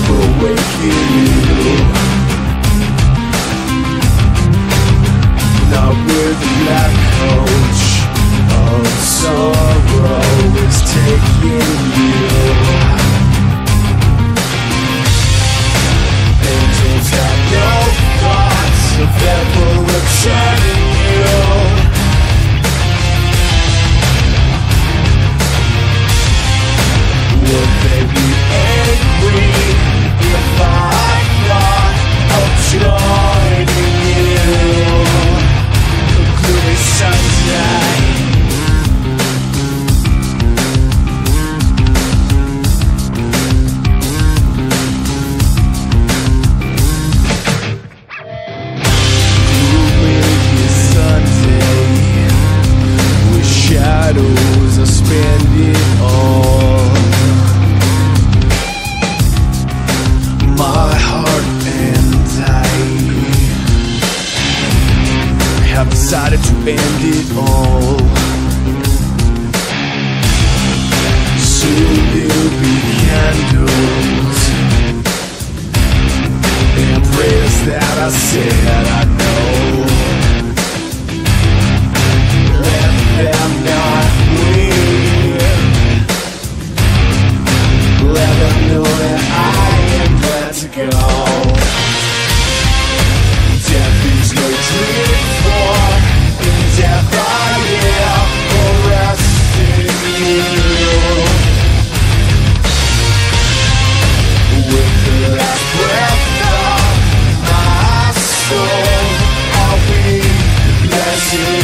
never wake you. Not where the black coach of sorrow is taking you. Angels have no thoughts of ever returning you. Would they be angry if I thought of joining you? The gloomy sunshine, gloomy Sunday, where shadows are spending all. My heart and I have decided to end it all. Soon there'll be candles and prayers that I said I know. Let them not win. Let them know that I to go. Death is no dream for, in death I am for resting you. With the last breath of my soul, I'll be blessed.